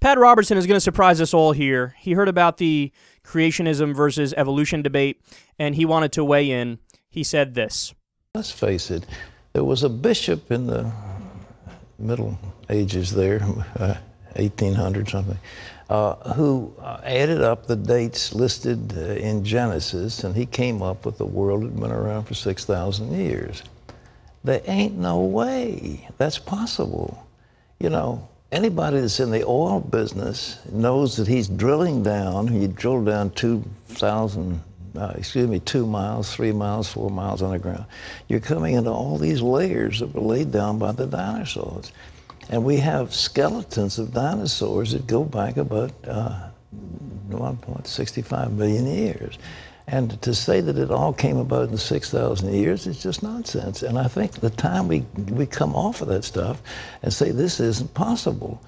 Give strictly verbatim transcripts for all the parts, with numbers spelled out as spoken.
Pat Robertson is going to surprise us all here. He heard about the creationism versus evolution debate, and he wanted to weigh in. He said this. Let's face it, there was a bishop in the Middle Ages there, uh, eighteen hundred something, uh, who added up the dates listed uh, in Genesis, and he came up with the world had been around for six thousand years. There ain't no way that's possible. You know, anybody that's in the oil business knows that he's drilling down. You drill down two thousand, uh, excuse me, two miles, three miles, four miles underground. You're coming into all these layers that were laid down by the dinosaurs. And we have skeletons of dinosaurs that go back about uh, one point six five million years. And to say that it all came about in six thousand years is just nonsense. And I think the time we, we come off of that stuff and say this isn't possible.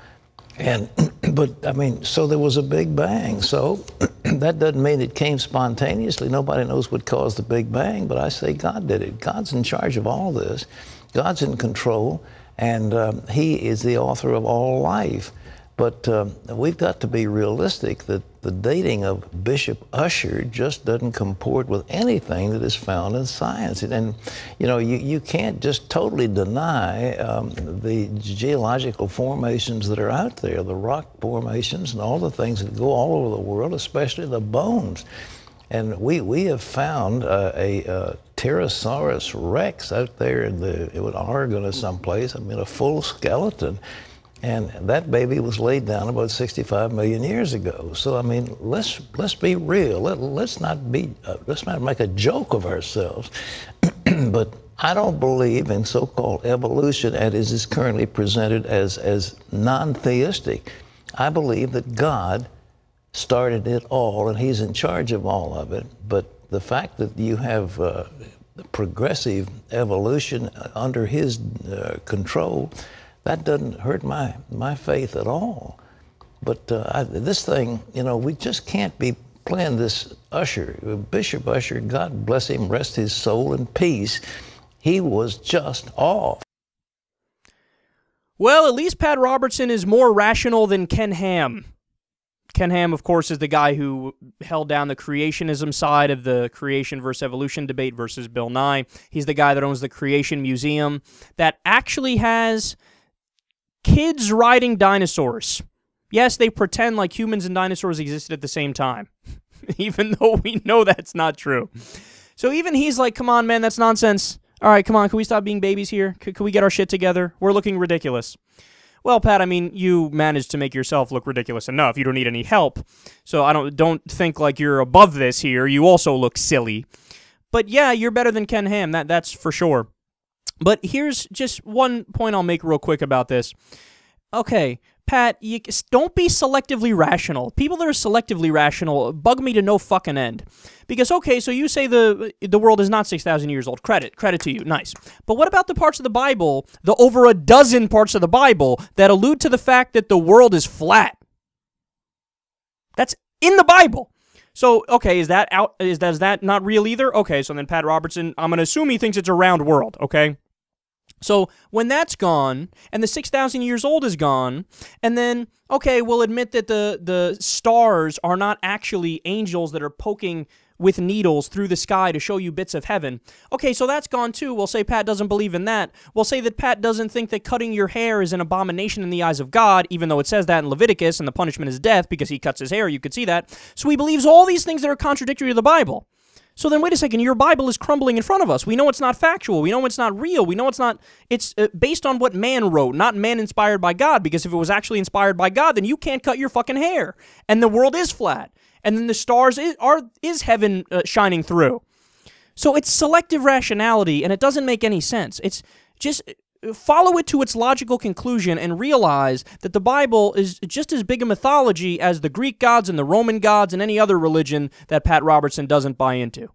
And, but, I mean, so there was a Big Bang. So that doesn't mean it came spontaneously. Nobody knows what caused the Big Bang, but I say God did it. God's in charge of all this. God's in control, and um, he is the author of all life. But um, we've got to be realistic that the dating of Bishop Ussher just doesn't comport with anything that is found in science. And, and you know, you, you can't just totally deny um, the geological formations that are out there, the rock formations and all the things that go all over the world, especially the bones. And we, we have found uh, a uh, Tyrannosaurus rex out there in, the, in Oregon or someplace, I mean, a full skeleton. And that baby was laid down about sixty-five million years ago. So I mean, let's let's be real. Let, let's not be uh, let's not make a joke of ourselves. But I don't believe in so-called evolution as is currently presented as as non-theistic. I believe that God started it all, and He's in charge of all of it. But the fact that you have uh, progressive evolution under His uh, control. That doesn't hurt my, my faith at all. But uh, I, this thing, you know, we just can't be playing this Ussher. Bishop Ussher, God bless him, rest his soul in peace. He was just off. Well, at least Pat Robertson is more rational than Ken Ham. Ken Ham, of course, is the guy who held down the creationism side of the creation versus evolution debate versus Bill Nye. He's the guy that owns the Creation Museum that actually has kids riding dinosaurs. Yes, they pretend like humans and dinosaurs existed at the same time, even though we know that's not true. So even he's like, come on, man, that's nonsense. All right, come on, can we stop being babies here? C- can we get our shit together? We're looking ridiculous. Well, Pat, I mean, you managed to make yourself look ridiculous enough. You don't need any help. So I don't, don't think like you're above this here. You also look silly. But yeah, you're better than Ken Ham, that, that's for sure. But here's just one point I'll make real quick about this. Okay, Pat, you, don't be selectively rational. People that are selectively rational bug me to no fucking end. Because, okay, so you say the the world is not six thousand years old. Credit. Credit to you. Nice. But what about the parts of the Bible, the over a dozen parts of the Bible, that allude to the fact that the world is flat? That's in the Bible. So, okay, is that out? Is that, is that not real either? Okay, so then Pat Robertson, I'm going to assume he thinks it's a round world, okay? So when that's gone, and the six thousand years old is gone, and then, okay, we'll admit that the, the stars are not actually angels that are poking with needles through the sky to show you bits of heaven. Okay, so that's gone too. We'll say Pat doesn't believe in that. We'll say that Pat doesn't think that cutting your hair is an abomination in the eyes of God, even though it says that in Leviticus, and the punishment is death because he cuts his hair. You could see that. So he believes all these things that are contradictory to the Bible. So then, wait a second, your Bible is crumbling in front of us. We know it's not factual. We know it's not real. We know it's not, it's uh, based on what man wrote, not man inspired by God, because if it was actually inspired by God, then you can't cut your fucking hair. And the world is flat. And then the stars is, are, is heaven uh, shining through. So it's selective rationality, and it doesn't make any sense. It's just follow it to its logical conclusion and realize that the Bible is just as big a mythology as the Greek gods and the Roman gods and any other religion that Pat Robertson doesn't buy into.